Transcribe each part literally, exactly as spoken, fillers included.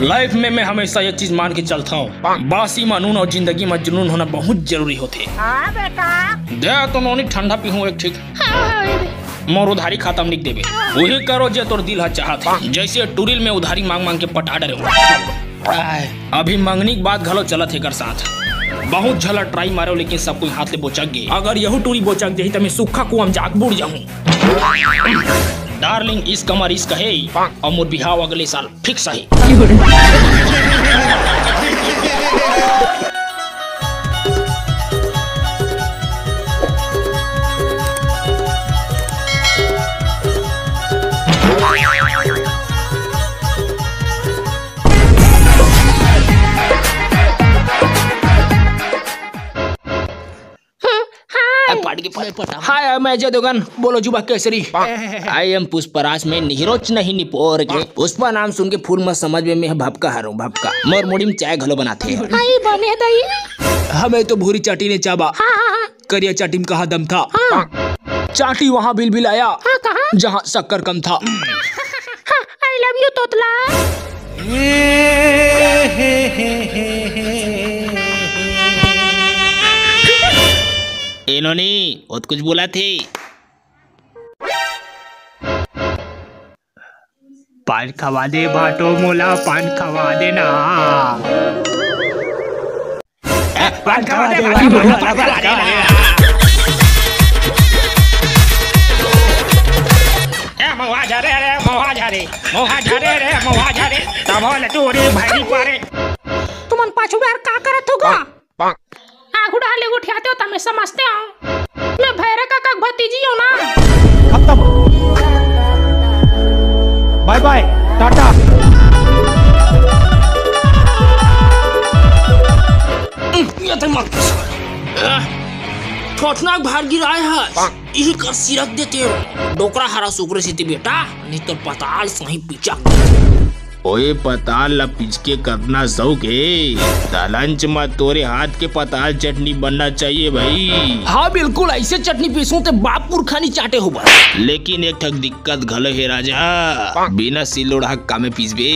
Life में मैं हमेशा ये चीज मान के चलता हूँ, बासी मानून और जिंदगी में जुनून होना बहुत जरूरी होते। हाँ बेटा, दे तो नौनी ठंडा पीहूँ एक ठीक। हाँ। मोर उधारी खाता में लिख देवे, वही करो जे तोर दिल हा चाहत, जैसे टूरिल में उधारी मांग मांग के पटा डरे हो। अभी मांगनी के बाद घलो चलत है कर साथ, बहुत झला ट्राई मारो लेकिन सब कोई हाथ ले बोचक गए। अगर यहू टूरी बोचक दे तो मैं सूखा कुआं जाग बुड़ जाऊं। डार्लिंग इस कमर इस कहे और मोर बिहाव अगले साल फिक्स है। हाय मैं अजय देवगन, बोलो जुबा केसरी। आई एम पुष्पराज में निहिरोच नहीं निपोर के, पुष्पा नाम सुन के फूल मत समझ में मैं भपका हारो भपका। मोर मुड़ी में चाय घलो बनाते हैं। आई बने दई हमें तो भूरी चाटी ने चाबा। हाँ। करिया चाटी में कहा दम था। हाँ। चाटी वहाँ बिल बिल आया। हाँ, कहा जहाँ शक्कर कम था। आई लव यू तोतला। इन्होंने बहुत कुछ बोला थे। पान खवा दे भाटो मोला, पान खवा देना, पान खवा दे भाटो मोला, पान खवा देना। ए मोहा झरे रे मोहा झरे, मोहा झरे रे मोहा झरे, तमोल टूरी भारी पारे। तुमन पाछू बार का करत होगा? आगू डाले उठाते हो तमें समझते हो मैं भैरव का काक भतीजी हूँ ना। खत्म, बाय बाय टाटा। ये तो मत ठोठनाक भार गिराए है, यही कर सिरक देते हो डोकरा हरा सुकरे सीती बेटा, नहीं तो पताल सही पीछा। ओए पताल ला पिचके करना शौक है, लंच में तोरे हाथ के पताल चटनी बनना चाहिए भाई। हाँ बिल्कुल, ऐसे चटनी पीसूं तो बाप पुरखानी चाटे हो बस। लेकिन एक ठक दिक्कत घलो है राजा, बिना सिलोड़ा हक्का में पीसबे।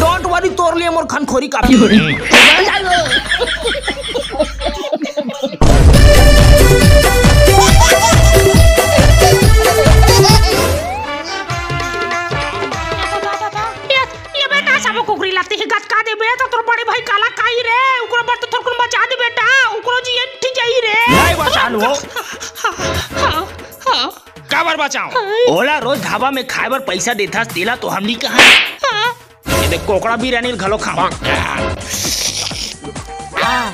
डोंट वरी, तोर लिए मोर खनखोरी काफी हो रही। काबर बचाओ ओला रोज ढाबा में खाए बर पैसा देता तेला तो हमनी कहा। ये देख कोकड़ा भी रहने घलो खावा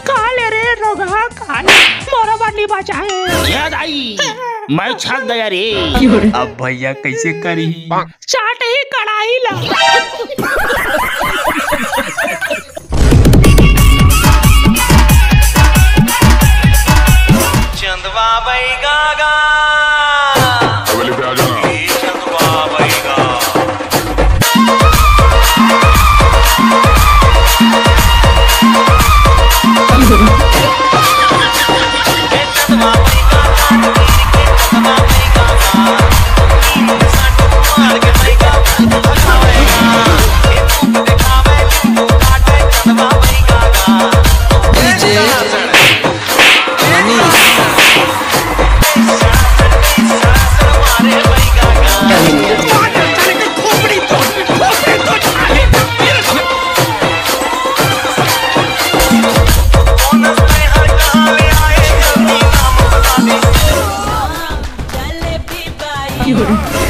काले रे रोगा काले मोरा बनी बचाए। याद आई मैं छक गया रे, अब भैया कैसे करी चाट ही कड़ाई ला। You